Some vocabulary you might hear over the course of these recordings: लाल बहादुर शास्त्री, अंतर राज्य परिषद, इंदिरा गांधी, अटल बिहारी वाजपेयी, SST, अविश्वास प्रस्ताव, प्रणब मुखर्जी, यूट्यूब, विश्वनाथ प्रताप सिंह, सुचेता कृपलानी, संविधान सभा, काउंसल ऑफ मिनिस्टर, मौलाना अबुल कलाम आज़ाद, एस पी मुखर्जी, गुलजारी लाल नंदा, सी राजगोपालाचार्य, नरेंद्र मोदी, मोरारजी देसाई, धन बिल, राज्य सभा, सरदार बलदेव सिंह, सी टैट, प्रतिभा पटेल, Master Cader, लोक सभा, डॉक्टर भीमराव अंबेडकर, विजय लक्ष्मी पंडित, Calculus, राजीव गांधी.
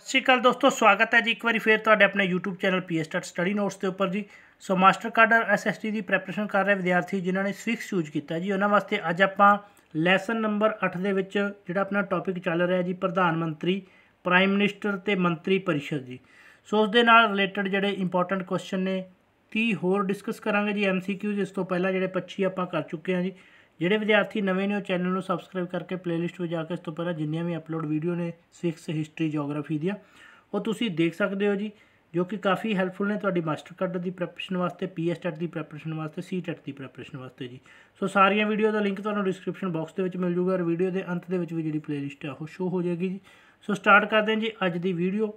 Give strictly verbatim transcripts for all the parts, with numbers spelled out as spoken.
ਸਤਿ ਸ਼੍ਰੀ ਅਕਾਲ दोस्तों, स्वागत है जी एक बार फिर तुहाडे अपने यूट्यूब channel P S TET study notes के उपर जी। सो मास्टर कार्ड और एस एस टी की प्रैपरेशन कर रहे विद्यार्थी जिन्होंने सिक्स चूज किया जी, उन्होंने वास्ते अज आप लैसन नंबर अठ दे विच जिहड़ा अपना टॉपिक चल रहा जी प्रधानमंत्री, प्राइम मिनिस्टर ते मंत्री परिषद जी। सो उस दे नाल रिलेटेड जिहड़े इंपोर्टेंट क्वेश्चन ने तीस होर डिस्कस करांगे जी, एम सी क्यूज इस तों पहला जिहड़े पच्चीस आपां कर चुके हैं जी। ਜਿਹੜੇ विद्यार्थी नवे ने चैनल में सबसक्राइब करके प्लेलिस्ट में जाकर इस तो पहला जिन्नियां भी अपलोड वीडियो ने सिक्स हिस्टरी जोग्राफी दियां वो तुसीं देख सकते हो जी, जो कि काफ़ी हैल्पफुल ने तुहाडी मास्टर कार्ड की प्रैपरेशन वास्ते, पी एस टैट की प्रैपरेशन वास्ते, सी टैट की प्रैपरेशन वास्ते जी। सो सारिया वीडियो का लिंक तुहानूं डिस्क्रिप्शन बॉक्स के मिल जूगा और वीडियो के अंत के भी जी प्लेलिस्ट है वो शो हो जाएगी जी। सो स्टार्ट करते हैं जी अज की video.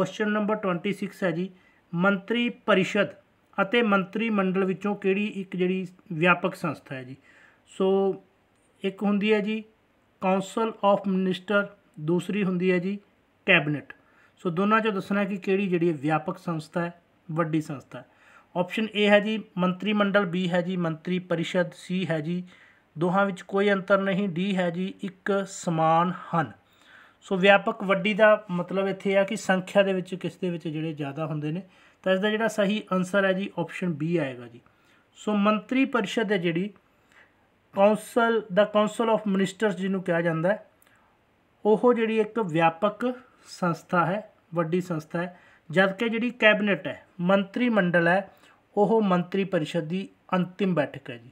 Question number twenty six है जी, मंत्री परिषद और मंत्रीमंडल विचों किहड़ी एक जिहड़ी व्यापक संस्था है जी। सो एक हुंदी है जी काउंसल ऑफ मिनिस्टर, दूसरी हुंदी है जी कैबिनेट। सो दोनों चो दसना कि केड़ी जिहड़ी व्यापक संस्था है, वड्डी संस्था है। ऑप्शन ए है जी मंत्रीमंडल, बी है जी मंत्री परिषद, सी है जी दोहां विच कोई अंतर नहीं, डी है जी एक समान हन। सो व्यापक वड्डी का मतलब इत्थे है कि संख्या दे विच किस दे विच जिहड़े ज़्यादा हुंदे ने, तां इसदा जिहड़ा सही आंसर है जी ऑप्शन बी आएगा जी। सो मंत्री परिषद है जिहड़ी council the council of ministers जिन्हों कहा जाता है, वो जी एक व्यापक संस्था है, वड्डी संस्था है। जबकि जी कैबिनेट है, मंत्रीमंडल है, वो मंत्री परिषद की अंतिम बैठक है जी,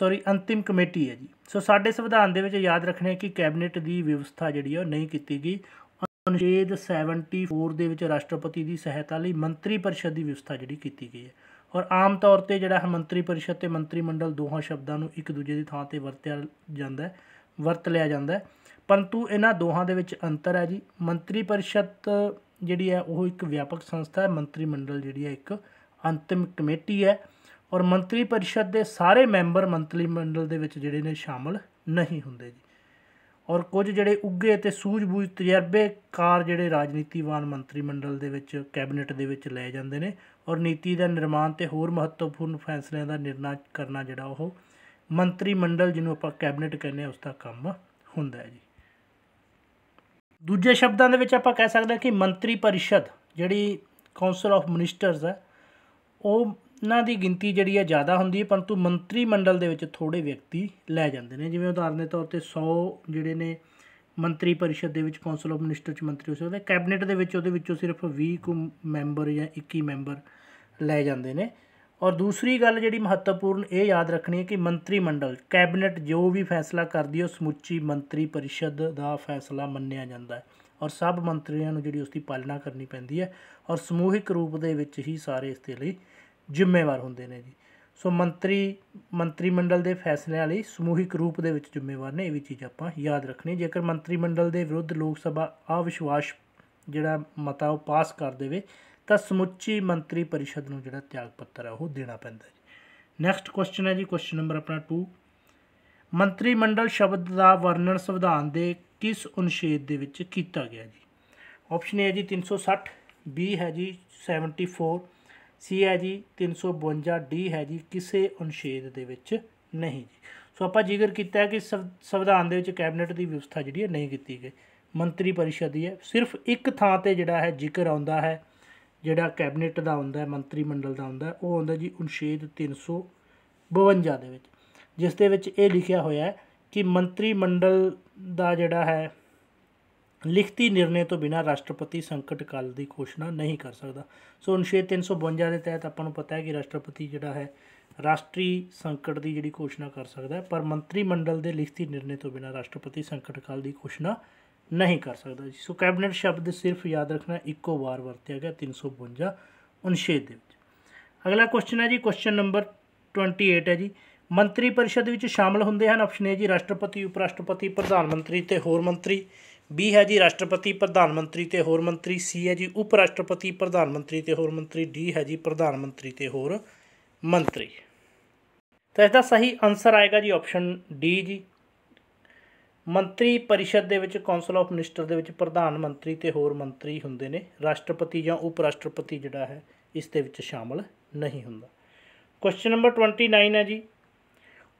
सॉरी अंतिम कमेटी है जी। सो साडे संविधान दे विच याद रखने कि कैबिनेट की व्यवस्था जी नहीं की गई। अनुच्छेद सैवनटी फोर के राष्ट्रपति की सहायता लई मंत्री परिषद की व्यवस्था जी की गई है। और आम तौर पर जोड़ा मंत्री परिषद तो मंत्रीमंडल दोहों शब्दों एक दूजे की थां ते वरत्या जाता है, वरत लिया जाता है, परंतु इन्हों दोहों दे विच अंतर है जी। मंत्री परिषद जिहड़ी है वो एक व्यापक संस्था है, मंत्रीमंडल जिहड़ी है एक अंतिम कमेटी है, और मंत्री परिषद के सारे मैंबर मंत्रीमंडल दे विच जिहड़े ने शामिल नहीं हुंदे जी। और कुछ जिहड़े उगे तो सूझबूझ तजर्बेकार जिहड़े राजनीतिवान मंत्रीमंडल दे विच, कैबिनेट दे विच लए जांदे ने और नीति का निर्माण तो होर महत्वपूर्ण फैसलों का निर्णय करना जिहड़ा वो मंत्रीमंडल जिन्हों आपां कैबिनेट कहने उसका काम हुंदा है जी। दूजे शब्दों के आपां कह सकते हैं कि मंत्री परिषद जिहड़ी काउंसल ऑफ मिनिस्टर्स है उन्हां दी गिनती जिहड़ी है ज़्यादा हुंदी है, परंतु मंत्रीमंडल दे विच थोड़े व्यक्ति लै जांदे ने। जिवें उदाहरण दे तौर ते सौ जिहड़े ने मंत्री परिषद दे विच काउंसल ऑफ मिनिस्टर च मंत्री हो सकदे, कैबिनेट दे विच उहदे विचों सिर्फ बीस कु मैंबर जां इक्कीस मैंबर लै जांदे ने। और दूसरी गल जिहड़ी महत्वपूर्ण ये याद रखनी है कि मंत्रीमंडल कैबिनेट जो भी फैसला करदी है उस समूची मंत्री परिषद दा फैसला मन्निया जांदा है और सब मंत्रियों नूं जिहड़ी उसकी पालना करनी पैंदी है और समूहिक रूप दे विच ही सारे इसदे लई ਜ਼ਿੰਮੇਵਾਰ ਹੁੰਦੇ ਨੇ ਜੀ। ਸੋ ਮੰਤਰੀ ਮੰਤਰੀਮੰਡਲ ਦੇ ਫੈਸਲਿਆਂ ਲਈ ਸਮੂਹਿਕ ਰੂਪ ਦੇ ਵਿੱਚ ਜ਼ਿੰਮੇਵਾਰ ਨੇ, ਇਹ ਵੀ ਚੀਜ਼ ਆਪਾਂ ਯਾਦ ਰੱਖਣੀ। ਜੇਕਰ ਮੰਤਰੀਮੰਡਲ ਦੇ ਵਿਰੁੱਧ ਲੋਕ ਸਭਾ ਅਵਿਸ਼ਵਾਸ ਜਿਹੜਾ ਮਤਾ ਉਹ ਪਾਸ ਕਰ ਦੇਵੇ ਤਾਂ ਸਮੁੱਚੀ ਮੰਤਰੀ ਪਰਿਸ਼ਦ ਨੂੰ ਜਿਹੜਾ ਤਿਆਗ ਪੱਤਰ ਆ ਉਹ ਦੇਣਾ ਪੈਂਦਾ ਜੀ। ਨੈਕਸਟ ਕੁਐਸਚਨ ਹੈ ਜੀ ਕੁਐਸਚਨ ਨੰਬਰ ਆਪਣਾ ਟੂ, ਮੰਤਰੀਮੰਡਲ ਸ਼ਬਦ ਦਾ ਵਰਣਨ ਸੰਵਿਧਾਨ ਦੇ ਕਿਸ ਅਨੁਛੇਦ ਦੇ ਵਿੱਚ ਕੀਤਾ ਗਿਆ ਜੀ। ਆਪਸ਼ਨ ਏ ਹੈ ਜੀ तीन सौ साठ, ਬੀ ਹੈ ਜੀ चौहत्तर, सी है जी तीन सौ बवंजा, डी है जी किसी अनुच्छेद दे विच नहीं जी। सो आपां जिक्र किया कि संविधान दे विच कैबिनेट की व्यवस्था जी नहीं की गई, मंत्री परिषद की है। सिर्फ एक थां ते जिहड़ा है जिक्र आउंदा है, जिहड़ा कैबिनेट का आउंदा है, मंत्रीमंडल का आउंदा है, वो आउंदा जी अनुच्छेद तीन सौ बवंजा दे विच, जिस दे विच ये लिखिया होया है कि मंत्रीमंडल का जिहड़ा है लिखती निर्णय तो बिना राष्ट्रपति संकट काल की घोषणा नहीं कर सकता। सो अनुच्छेद तीन सौ बवंजा के तहत अपन पता है कि राष्ट्रपति जोड़ा है राष्ट्रीय संकट की जी घोषणा कर सकता है, पर मंत्रीमंडल के लिखती निर्णय तो बिना राष्ट्रपति संकट काल की घोषणा नहीं कर सकता जी। सो कैबिनेट शब्द सिर्फ याद रखना एको बार वरत्या गया तीन सौ बवंजा अनुच्छेद के। अगला क्वेश्चन है जी क्वेश्चन नंबर ट्वेंटी एट है जी, मंत्री परिषद में शामिल होंगे हैं। ऑप्शन है जी राष्ट्रपति, उपराष्ट्रपति, प्रधानमंत्री तो होर मंत्री, बी है जी राष्ट्रपति, प्रधानमंत्री ते होर मंत्री, सी है जी उपराष्ट्रपति, प्रधानमंत्री ते होर मंत्री, डी है जी प्रधानमंत्री ते होर मंत्री। तो इसका सही आंसर आएगा जी ऑप्शन डी जी। मंत्री परिषद दे विच काउंसल ऑफ मिनिस्टर दे विच प्रधानमंत्री ते होर मंत्री हुंदे ने, राष्ट्रपति जां उपराष्ट्रपति जिहड़ा है इस दे विच शामिल नहीं हुंदा। क्वेश्चन नंबर ट्वेंटी नाइन है जी,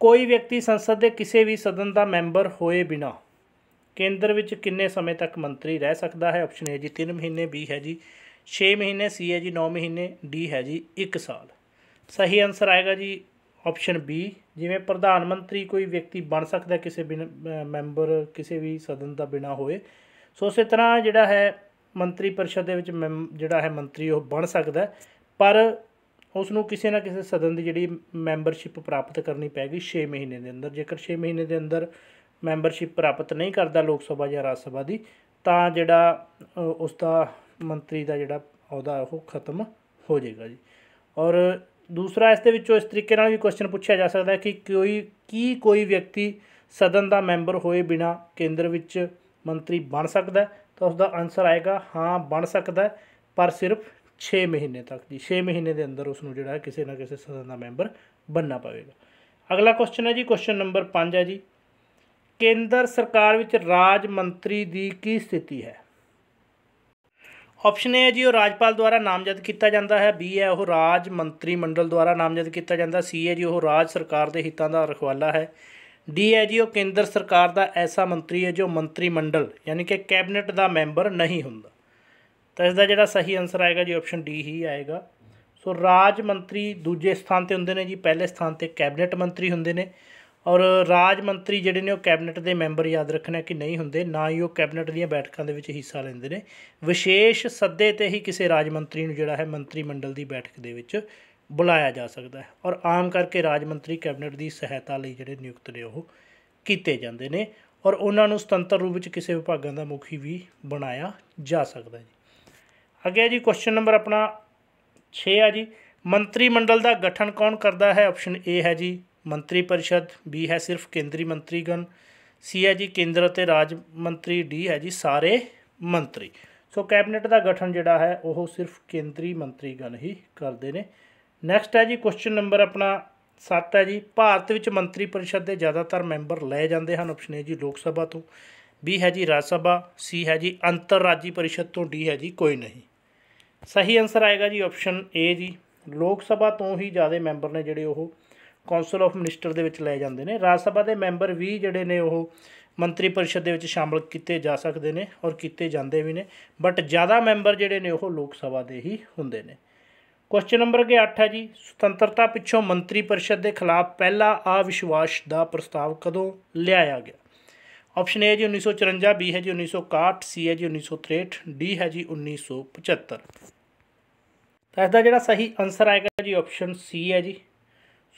कोई व्यक्ति संसद के किसी भी सदन का मैंबर होए बिना केंद्र विच किन्ने समय तक मंत्री रह सकता है। ऑप्शन ए जी तीन महीने, बी है जी छे महीने, सी है जी नौ महीने, डी है जी एक साल। सही आंसर आएगा जी ऑप्शन बी। जिमें प्रधानमंत्री कोई व्यक्ति बन सकता किसी बिना मैंबर किसी भी सदन का बिना होए, सो उस तरह जोड़ा है मंत्री परिषद के विच मैम जोड़ा है मंत्री वह बन सकता पर उसनों किसी ना किसी सदन की जी मैंबरशिप प्राप्त करनी पैगी छे महीने के अंदर। जेकर छे महीने के अंदर मैंबरशिप प्राप्त नहीं करता लोग सभा या राज्य सभा की, तो जोड़ा उसका मंत्री का जोड़ा अहदा वो खत्म हो जाएगा जी। और दूसरा इस इस तरीके भी क्वेश्चन पूछा जा सकता है कि कोई की कोई व्यक्ति सदन का मैंबर होए बिना केंद्र विच मंत्री बन सकता है, तो उसका आंसर आएगा हाँ बन सकता है पर सिर्फ छे महीने तक जी। छे महीने के अंदर उसनों जोड़ा किसी ना किसी सदन का मैंबर बनना पवेगा। अगला क्वेश्चन है जी क्वेश्चन नंबर पाँच है जी केंद्र सरकार विच राज मंत्री दी की स्थिति है। ऑप्शन ए है जी वह राज्यपाल द्वारा नामजद किया जाता है, बी है वह राज मंत्रीमंडल द्वारा नामजद किया जाता, सी है जी वह राज सरकार के हितों का रखवाला है, डी है जी वह केंद्र सरकार का ऐसा मंत्री है जो मंत्रिमंडल यानी कि कैबिनेट का मैंबर नहीं होता। तो इसका जोड़ा सही आंसर आएगा जी ऑप्शन डी ही आएगा। सो राज मंत्री दूजे स्थान पर होंगे ने जी, पहले स्थान पर कैबिनेट मंत्री होंगे ने। और राज मंत्री जिहड़े ने कैबिनेट के मैंबर याद रखना कि नहीं होंगे, ना ही वो कैबिनेट दीआं बैठकों के विच हिस्सा लेंदे ने, विशेष सदे ते ही किसी राज मंत्री नूं जिहड़ा है मंत्रीमंडल की बैठक दे विच बुलाया जा सकता है। और आम करके राज मंत्री कैबिनेट की सहायता लई जिहड़े नियुक्त ने वो कीते जांदे ने और उन्हां नूं सुतंत्र रूप विच किसी विभागां दा मुखी भी बनाया जा सकता है जी। अगे जी क्वेश्चन नंबर अपना छे है जी मंत्रिमंडल का गठन कौन करता है। ऑप्शन ए है जी मंत्री परिषद, बी है सिर्फ केंद्रीय मंत्रीगण, सी है जी केंद्र ते राज मंत्री, डी है जी सारे मंत्री। सो कैबिनेट का गठन जोड़ा है वह सिर्फ केंद्रीय मंत्रीगण ही करते हैं। नैक्सट है जी क्वेश्चन नंबर अपना सत्त है जी भारत विच मंत्री परिषद के ज़्यादातर मैंबर लए जाते हैं। ऑप्शन ए जी लोक सभा तो, बी है जी राज्य सभा, सी है जी अंतर राज्य परिषद तो, डी है जी कोई नहीं। सही आंसर आएगा जी ऑप्शन ए जी लोक सभा तो ही ज़्यादा मैंबर ने जोड़े वो कौंसल ऑफ मिनिस्टर के लिए ले जाते हैं। राज्य सभा के मैंबर भी जोड़े ने वो मंत्री परिषद के शामिल किए जा सकते हैं और किए जाते भी ने, बट ज़्यादा मैंबर जोड़े ने वो लोक सभा के ही होंगे ने। क्वेश्चन नंबर अगे अठ है जी सुतंत्रता पिछों मंत्री परिषद के खिलाफ पहला अविश्वास का प्रस्ताव कदों लियाया गया। ऑप्शन ए है जी उन्नीस सौ चुरंजा, बी है जी उन्नीस सौ इकसठ, सी है जी उन्नीस सौ त्रेहठ, डी है जी उन्नीस सौ पचहत्तर। तो इसका जोड़ा सही आंसर आएगा जी ऑप्शन सी है जी।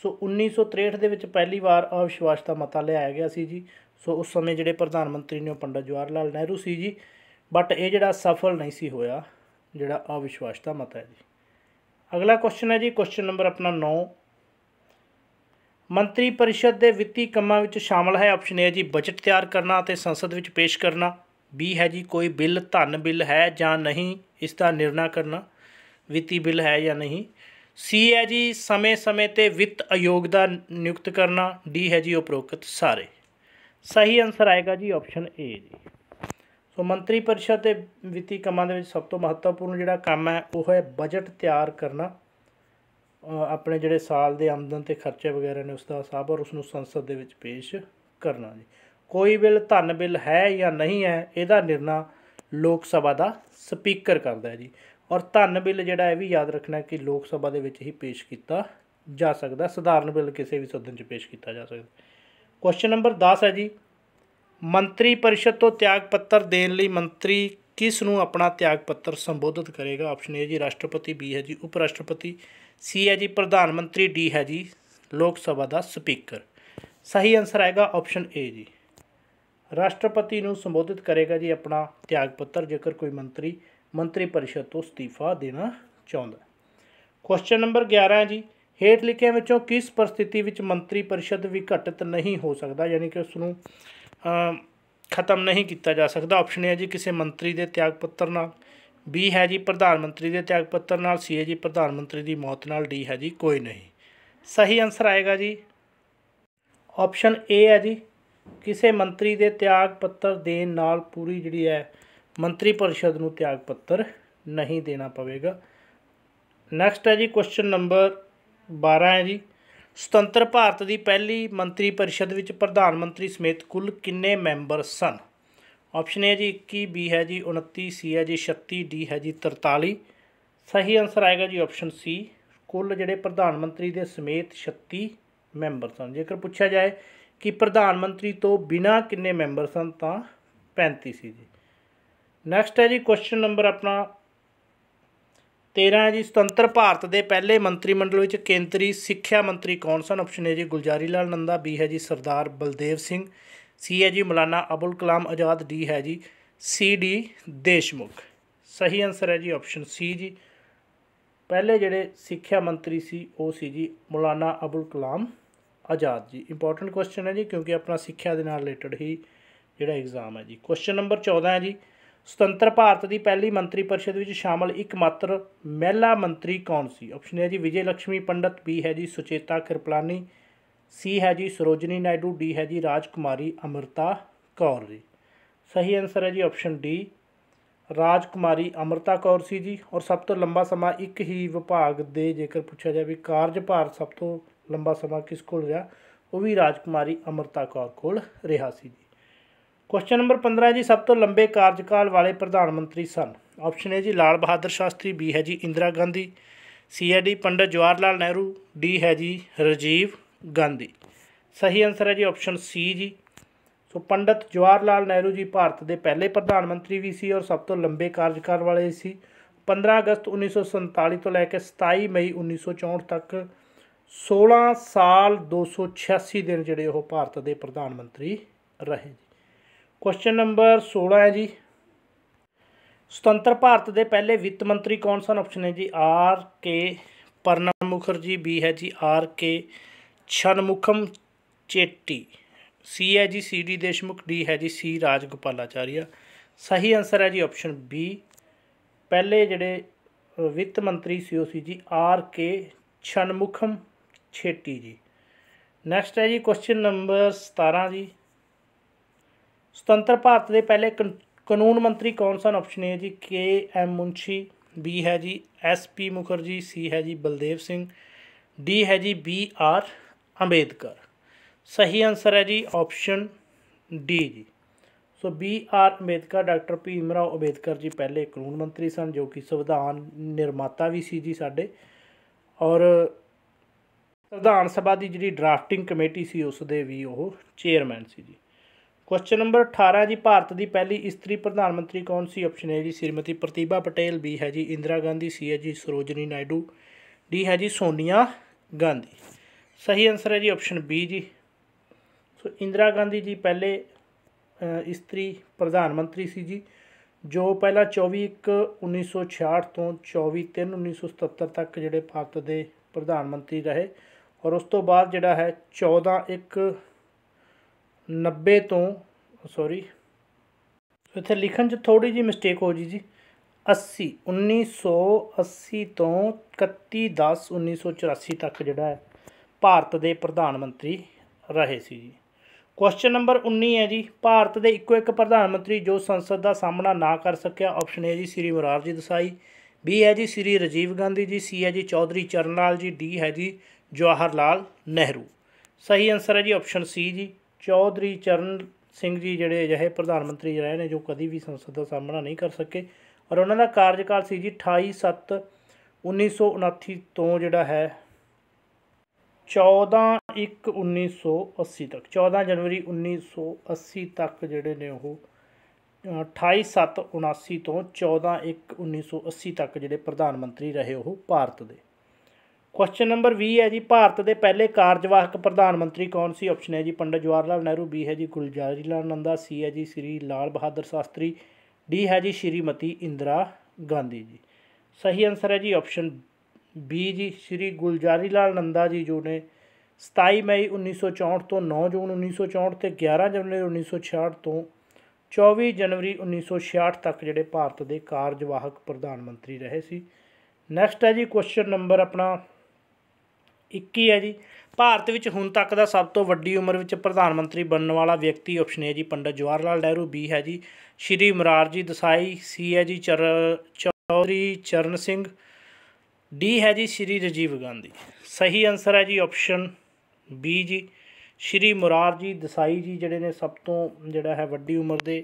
सो उन्नीस सौ त्रेहठ दे विच पहली बार अविश्वास का मता लियाया गया सी जी। सो उस समय जिहड़े प्रधानमंत्री ने पंडित जवाहर लाल नेहरू सी जी, बट ये जिहड़ा सफल नहीं सी होया जिहड़ा अविश्वास का मता है जी। अगला क्वेश्चन है जी क्वेश्चन नंबर अपना नौ मंत्री परिषद के वित्तीय कामों में शामिल है। ऑप्शन ए है जी बजट तैयार करना ते संसद में पेश करना, बी है जी कोई बिल धन बिल है या नहीं इसका निर्णय करना वित्तीय बिल है या नहीं, सी है जी समय समय ते वित्त आयोग का नियुक्त करना, डी है जी उपरोक्त सारे। सही आंसर आएगा जी ऑप्शन ए जी। सो मंत्री परिषद के वित्तीय कामों में सब तो महत्वपूर्ण जिहड़ा काम है वह है बजट तैयार करना, अपने जोड़े साल के आमदन के खर्चे वगैरह ने उसका हिसाब और उसनों संसद के विच पेश करना जी। कोई बिल धन बिल है या नहीं है यदा निर्णय लोक सभा का स्पीकर करता है जी। और धन बिल जोड़ा यह भी याद रखना कि लोक सभा के विच ही पेश किया जा सकता, सधारण बिल किसी भी सदन च पेश किया जा सकता। क्वेश्चन नंबर दस है जी मंत्री परिषद तो त्याग पत्र देने लई मंत्री किस नूं अपना त्याग पत्र संबोधित करेगा। ऑप्शन ए जी राष्ट्रपति, बी है जी उपराष्ट्रपति, सी है जी प्रधानमंत्री, डी है जी लोक सभा का स्पीकर। सही आंसर आएगा ऑप्शन ए जी राष्ट्रपति नूं संबोधित करेगा जी अपना त्याग पत्र जेकर कोई मंत्री मंत्री परिषद तो इस्तीफा देना चाहुंदा। क्वेश्चन नंबर ग्यारह है जी हेठ लिखियां विचों किस परिस्थिति विच मंत्री परिषद विघटित नहीं हो सकता यानी कि उसनूं खत्म नहीं किया जा सकता। ऑप्शन ए है जी किसी मंत्री के त्याग पत्र नाल, बी है जी प्रधानमंत्री के त्याग पत्र नाल, सी है जी प्रधानमंत्री की मौत नाल, डी है जी कोई नहीं। सही आंसर आएगा जी ऑप्शन ए है जी किसी मंत्री के त्याग पत्र देने नाल पूरी जिहड़ी है मंत्री परिषद नूं त्याग पत्र नहीं देना पवेगा। नैक्सट है जी क्वेश्चन नंबर बारह है जी ਸੁਤੰਤਰ ਭਾਰਤ की पहली मंत्री परिषद में प्रधानमंत्री समेत कुल किन्ने मैंबर सन। ऑप्शन है जी इक्की, बी है जी उनतीस, सी है जी छत्तीस, डी है जी तरताली। सही आंसर आएगा जी ऑप्शन सी। कुल जिहड़े प्रधानमंत्री के समेत छत्तीस मैंबर सन। जेकर पूछा जाए कि प्रधानमंत्री तो बिना किन्ने मैंबर सन तो पैंती सी जी। नैक्सट है जी क्वेश्चन नंबर अपना तेरह है जी, स्वतंत्र भारत के पहले मंत्रिमंडल में केंद्री सिक्ख्या मंत्री कौन सन। ऑप्शन है जी गुलजारी लाल नंदा, बी है जी सरदार बलदेव सिंह, सी है जी मौलाना अबुल कलाम आज़ाद, डी है जी सी डी देशमुख। सही आंसर है जी ऑप्शन सी जी। पहले जोड़े सिक्ख्या मंत्री सी वो सी जी मौलाना अबुल कलाम आज़ाद जी। इंपॉर्टेंट क्वेश्चन है जी क्योंकि अपना सिक्ख्या के रिलेटेड ही जोड़ा एग्जाम है जी। क्वेश्चन नंबर चौदह है जी, स्वतंत्र भारत की पहली मंत्री परिषद में शामिल एकमात्र महिला मंत्री कौन सी। ऑप्शन है जी विजय लक्ष्मी पंडित, बी है जी सुचेता कृपलानी, सी है जी सरोजनी नायडू, डी है जी राजकुमारी अमृता कौर जी। सही आंसर है जी ऑप्शन डी राजकुमारी अमृता कौर सी जी। और सब तो लंबा समा एक ही विभाग के जेकर पूछा जाए भी कार्यभार सब तो लंबा समा किस कोल रहा, वो भी राजकुमारी अमृता कौर कोल रहा सी जी। क्वेश्चन नंबर पंद्रह है जी, सब तो लंबे कार्यकाल वाले प्रधानमंत्री सन। ऑप्शन है जी लाल बहादुर शास्त्री, बी है जी इंदिरा गांधी, सी है डी पंडित जवाहर लाल नेहरू, डी है जी राजीव गांधी। सही आंसर है जी ऑप्शन सी जी। सो पंडित जवाहर लाल नेहरू जी भारत के पहले प्रधानमंत्री भी सी और सब तो लंबे कार्यकाल वाले सी। पंद्रह अगस्त उन्नीस सौ संताली तो लैके सताई मई उन्नीस सौ चौंहठ तक सोलह साल दो सौ छियासी दिन जोड़े वह भारत के प्रधानमंत्री रहे। क्वेश्चन नंबर सोलह है जी, स्वतंत्र भारत के पहले वित्त मंत्री कौन सन। ऑप्शन है जी आर के प्रणब मुखर्जी, बी है जी आर के षणमुखम चेट्टी, सी है जी सी डी देशमुख, डी है जी सी राजगोपालाचार्य। सही आंसर है जी ऑप्शन बी। पहले जड़े वित्त मंत्री सी ओ सी जी आर के षणमुखम चेट्टी जी। नैक्सट है जी क्वेश्चन नंबर सतारह जी, स्वतंत्र भारत के पहले कानून मंत्री कौन सन। ऑप्शन है जी के एम मुंशी, बी है जी एस पी मुखर्जी, सी है जी बलदेव सिंह, डी है जी बी आर अंबेडकर। सही आंसर है जी ऑप्शन डी जी। So B R Ambedkar, डॉक्टर भीमराव अंबेडकर ji पहले कानून मंत्री सन जो कि संविधान निर्माता भी सी जी साढ़े, और संविधान सभा की जी ड्राफ्टिंग कमेटी सी उसके भी वो चेयरमैन सी जी। क्वेश्चन नंबर अठारह जी, भारत की पहली स्त्री प्रधानमंत्री कौन सी। ऑप्शन है जी श्रीमती प्रतिभा पटेल, बी है जी इंदिरा गांधी, सी है जी सरोजनी नायडू, डी है जी सोनिया गांधी। सही आंसर है जी ऑप्शन बी जी। सो इंदिरा गांधी जी पहले स्त्री प्रधानमंत्री सी जी जो पहला चौबी एक उन्नीस सौ छियाठ तो चौबी तीन उन्नीस सौ सतहत्तर तक जोड़े भारत के प्रधानमंत्री रहे, और उस तो बाद जोड़ा है चौदह एक नब्बे तो सॉरी इतने लिखण च थोड़ी जी मिस्टेक हो जी जी अस्सी उन्नीस सौ अस्सी तो इकत्ती दस उन्नीस सौ चौरासी तक जोड़ा है भारत के प्रधानमंत्री रहे सी जी। क्वेश्चन नंबर उन्नीस है जी, भारत के इक्को एक प्रधानमंत्री जो संसद का सामना ना कर सकिया। ऑप्शन है जी श्री मोरारजी देसाई, बी है जी श्री राजीव गांधी जी, सी है जी चौधरी चरण लाल जी, डी है जी जवाहर लाल नेहरू। सही आंसर है जी ऑप्शन सी जी। चौधरी चरण सिंह जी जोड़े अजे प्रधानमंत्री रहे हैं जो कभी भी संसद का सामना नहीं कर सके, और उन्होंने कार्यकाल सी जी अठाई सत्त उन्नीस सौ उनासी तो जोड़ा है चौदह एक उन्नीस सौ अस्सी तक, चौदह जनवरी उन्नीस सौ अस्सी तक जोड़े ने वह अठाई सत्त उनासी तो चौदह एक उन्नीस सौ अस्सी तक जोड़े प्रधानमंत्री रहे वह भारत के। क्वेश्चन नंबर बीस है जी, भारत के पहले कार्यवाहक प्रधानमंत्री कौन सी। ऑप्शन है जी पंडित जवाहर लाल नेहरू, बी है जी गुलजारी लाल नंदा, सी है जी श्री लाल बहादुर शास्त्री, डी है जी श्रीमती इंदिरा गांधी जी। सही आंसर है जी ऑप्शन बी जी। श्री गुलजारी लाल नंदा जी जो ने सताई मई उन्नीस सौ चौंहठ तो नौ जून उन्नीस सौ चौंहठ तो ग्यारह जनवरी उन्नीस सौ छियाठ तो चौबीस जनवरी उन्नीस सौ छियाठ तक जोड़े भारत के कार्यवाहक प्रधानमंत्री रहे सी। नैक्सट है जी क्वेश्चन नंबर अपना इक्की है जी, भारत में हुण तक का सब तो वड्डी उम्र में प्रधानमंत्री बनने वाला व्यक्ति। ऑप्शन है जी पंडित जवाहर लाल नेहरू, बी है जी श्री मोरारजी देसाई, सी है जी चर चौधरी चरण सिंह, डी है जी श्री राजीव गांधी। सही आंसर है जी ऑप्शन बी जी। श्री मोरारजी देसाई जी जोड़े ने सब तो जोड़ा है वड्डी उम्र के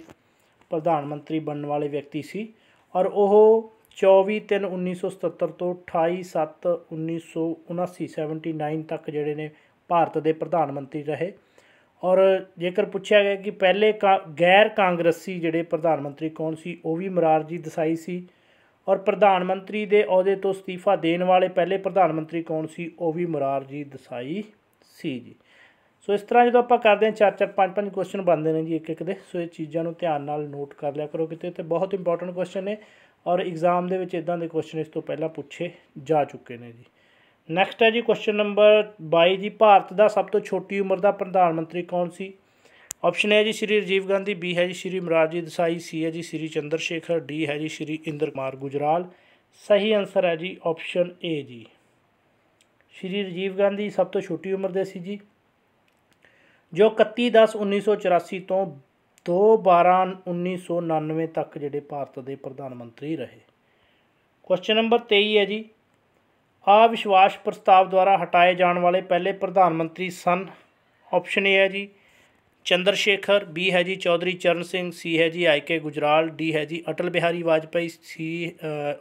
प्रधानमंत्री बनने वाले व्यक्ति सी और वह चौबी तीन उन्नीस सौ सतहत्तर तो अठाई सत्त उन्नीस सौ उनासी सैवनटी नाइन तक जोड़े ने भारत के प्रधानमंत्री रहे। और जेकर पूछा गया कि पहले का गैर कांग्रेसी जोड़े प्रधानमंत्री कौन सी, वह भी मोरारजी देसाई सी। और प्रधानमंत्री के अहदे तो इस्तीफा देने वाले पहले प्रधानमंत्री कौन सी, वह भी मोरारजी देसाई सी जी। सो इस तरह जो आप करते हैं चार चार पाँच पाँच क्वेश्चन बनते हैं जी एक एक दे। सो ये चीज़ों को ध्यान नाल नोट कर लिया करो किते, तो बहुत इंपॉर्टेंट क्वेश्चन है और एग्जाम दे विच इदां दे क्वेश्चन इस तो पहला पूछे जा चुके हैं जी। नैक्सट है जी क्वेश्चन नंबर बाई जी, भारत का सब तो छोटी उम्र का प्रधानमंत्री कौन सी। ऑप्शन है जी श्री राजीव गांधी, बी है जी श्री मोरारजी देसाई, सी है जी श्री चंद्रशेखर, डी है जी श्री इंद्र कुमार गुजराल। सही आंसर है जी ऑप्शन ए जी श्री राजीव गांधी सब तो छोटी उम्र दे सी जी, जो इकत्ती दस उन्नीस सौ चौरासी तो दो बारह उन्नीस सौ नानवे तक जोड़े भारत के प्रधानमंत्री रहे। क्वेश्चन नंबर तेई है जी, अविश्वास प्रस्ताव द्वारा हटाए जाने वाले पहले प्रधानमंत्री सन। ऑप्शन ए है जी चंद्रशेखर, बी है जी चौधरी चरण सिंह, सी है जी आई के गुजराल, डी है जी अटल बिहारी वाजपेयी, C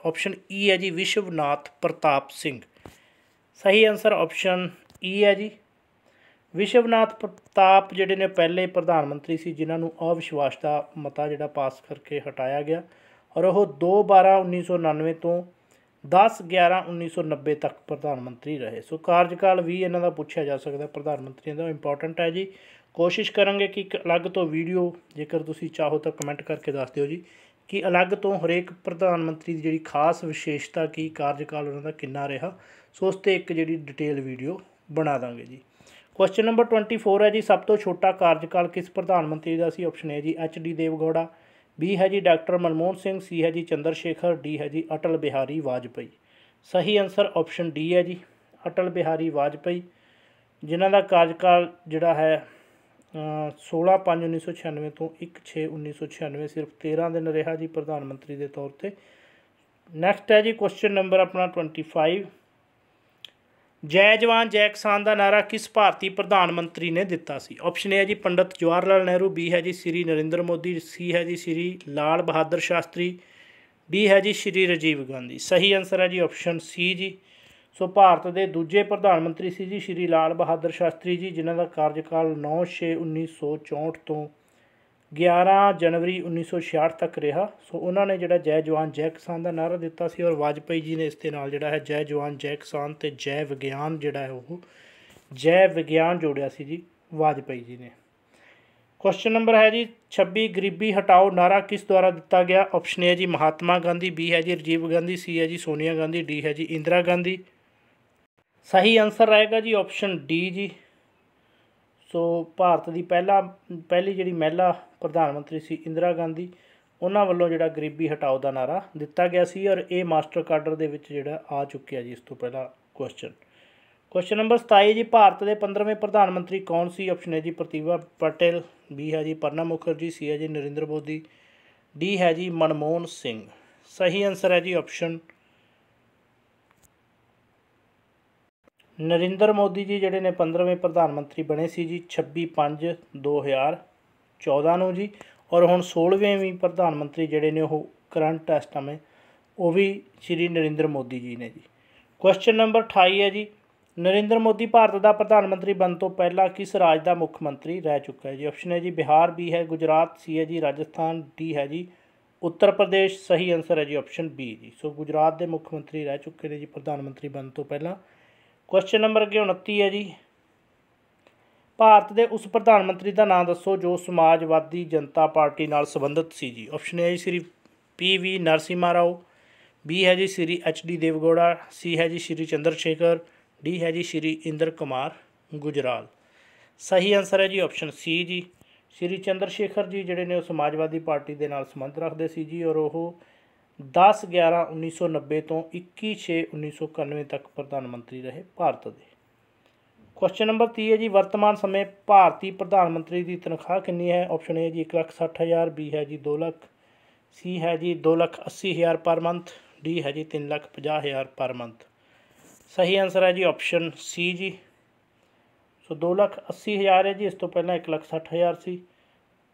option E है जी विश्वनाथ प्रताप सिंह। सही आंसर ऑप्शन ई है जी विश्वनाथ प्रताप जिहड़े ने पहले प्रधानमंत्री सी जिन्हां नूं अविश्वास का मता जिहड़ा पास करके हटाया गया और वह दो बारह उन्नीस सौ नानवे तो दस ग्यारह उन्नीस सौ नब्बे तक प्रधानमंत्री रहे। सो कार्यकाल भी इन्हां दा पूछा जा सकता प्रधानमंत्रियों का, इंपॉर्टेंट है जी। कोशिश करेंगे कि अलग तो वीडियो जेकर तुसी चाहो तो कमेंट करके दस दिओ जी कि अलग तो हरेक प्रधानमंत्री की जी खास विशेषता की कार्यकाल उन्होंने कितना रहा, सो उस ते एक जी डिटेल वीडियो बना देंगे जी। क्वेश्चन नंबर ट्वेंटी फोर है जी, सब तो छोटा कार्यकाल किस प्रधानमंत्री का सी। ऑप्शन है जी एच डी देवगौड़ा, बी है जी डॉक्टर मनमोहन सिंह, सी है जी चंद्रशेखर, डी है जी अटल बिहारी वाजपेयी। सही आंसर ऑप्शन डी है जी अटल बिहारी वाजपेयी जिन्हों का कार्यकाल जोड़ा है सोलह पाँच उन्नीस सौ छियानवे तो एक छे उन्नीस सौ छियानवे, सिर्फ तेरह दिन रहा जी प्रधानमंत्री के तौर पर। नैक्सट है जी क्वेश्चन नंबर अपना ट्वेंटी फाइव, जय जवान जय किसान का नारा किस भारतीय प्रधानमंत्री ने दिता सी। ऑप्शन ए है जी पंडित जवाहर लाल नेहरू, बी है जी श्री नरेंद्र मोदी, सी है जी श्री लाल बहादुर शास्त्री, डी है जी श्री राजीव गांधी। सही आंसर है जी ऑप्शन सी जी। सो भारत के दूजे प्रधानमंत्री सी जी श्री लाल बहादुर शास्त्री जी जिन्हां दा कार्यकाल नौ छे उन्नीस सौ चौंहठ तो ग्यारह जनवरी उन्नीस सौ छियाहठ तक रहा। सो उन्होंने जोड़ा जय जवान जय किसान का नारा दिता सी और वाजपेयी जी ने इसके नाल जोड़ा है जय जवान जय किसान तो जय विग्यान जोड़ा है वो जय विग्यान जोड़िया सी जी वाजपेयी जी ने। क्वेश्चन नंबर है जी छब्बी, गरीबी हटाओ नारा किस द्वारा दिता गया। ऑप्शन है जी महात्मा गांधी, बी है जी राजीव गांधी, सी है जी सोनिया गांधी, डी है जी इंदिरा गांधी। सही आंसर रहेगा जी ऑप्शन डी जी। सो भारत की पहला पहली जी महिला प्रधानमंत्री सी इंदिरा गांधी, उन्हां वल्लों जिहड़ा गरीबी हटाओ का नारा दिता गया सी और ये मास्टर काडर दे विच जिहड़ा आ चुक्या जी। इस तो पहला क्वेश्चन क्वेश्चन नंबर सताई जी, भारत के पंद्रहवें प्रधानमंत्री कौन सी। ऑप्शन है जी प्रतिभा पटेल, बी है जी प्रणब मुखर्जी, सी है जी नरेंद्र मोदी, डी है जी मनमोहन सिंह। सही आंसर है जी ऑप्शन नरेंद्र मोदी जी जिहड़े ने पंद्रहवें प्रधानमंत्री बने सी जी छब्बी पाँच दो हज़ार चौदह नूं जी और हुण सोलहवें भी प्रधानमंत्री जिहड़े ने वो करंट इस टाइम वो भी श्री नरेंद्र मोदी जी ने जी। क्वेश्चन नंबर अठाई है जी, नरेंद्र मोदी भारत का प्रधानमंत्री बन तो पहला किस राज का मुख्यमंत्री रह चुका है जी। ऑप्शन है जी बिहार, बी है गुजरात, सी है जी राजस्थान, डी है जी उत्तर प्रदेश। सही आंसर है जी ऑप्शन बी जी। सो गुजरात के मुख्यमंत्री रह चुके हैं जी प्रधानमंत्री बन तो पहला। क्वेश्चन नंबर अगे उनती है जी, भारत के उस प्रधानमंत्री का नाम दसो जो समाजवादी जनता पार्टी नाल संबंधित सी जी। ऑप्शन है जी Shri P V Narasimha Rao, B है जी Shri H D Deve Gowda, C है जी श्री चंद्रशेखर, डी है जी श्री इंद्र कुमार गुजराल। सही आंसर है जी ऑप्शन सी जी श्री चंद्रशेखर जी जिहड़े ने समाजवादी पार्टी के नाल संबंध रखते सी जी और वो दस ग्यारह उन्नीस सौ नब्बे तो इक्की छे उन्नीस सौ इक्यानवे तक प्रधानमंत्री रहे भारत के। क्वेश्चन नंबर तीस है जी, वर्तमान समय भारतीय प्रधानमंत्री की तनख्वाह कितनी है। ऑप्शन है जी एक लाख साठ हज़ार, बी है जी दो लाख, सी है जी दो लाख अस्सी हज़ार पर मंथ, डी है जी तीन लाख पचास हज़ार पर मंथ। सही आंसर है जी ऑप्शन सी जी। सो दो लाख अस्सी हज़ार है जी, इस तो पहला एक लाख साठ हज़ार सी।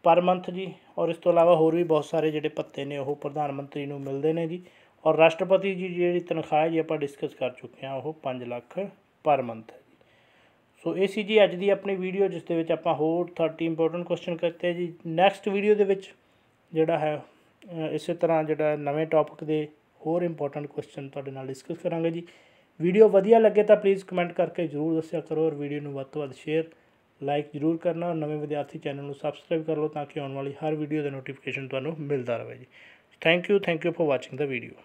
पर मंथ जी। और इस तो अलावा होर भी बहुत सारे जिहड़े भत्ते ने वह प्रधान मंत्री नूं मिलदे ने जी। और राष्ट्रपति जी जिहड़ी तनख्वाह जी आपां डिस्कस कर चुके हैं, वह पाँच लख पर मंथ है जी। सो ये सी जी अज की अपनी वीडियो जिस दे विच आपां होर तीस इंपोर्टेंट क्वेश्चन करते हैं जी। नैक्सट वीडियो दे विच जिहड़ा है इस तरह जिहड़ा नवे टॉपिक दे होर इंपोर्टेंट क्वेश्चन तुहाडे नाल डिस्कस करांगे जी। वीडियो वधिया लगे तो प्लीज़ कमेंट करके जरूर दस्या करो, और वीडियो नूं वध तों वध शेयर लाइक जरूर करना, और नवे विद्यार्थी चैनल में सबसक्राइब कर लो ताकि आने वाली हर वीडियो का नोटिफिकेशन तुहानूं मिलता रहे जी। Thank you thank you for watching the video.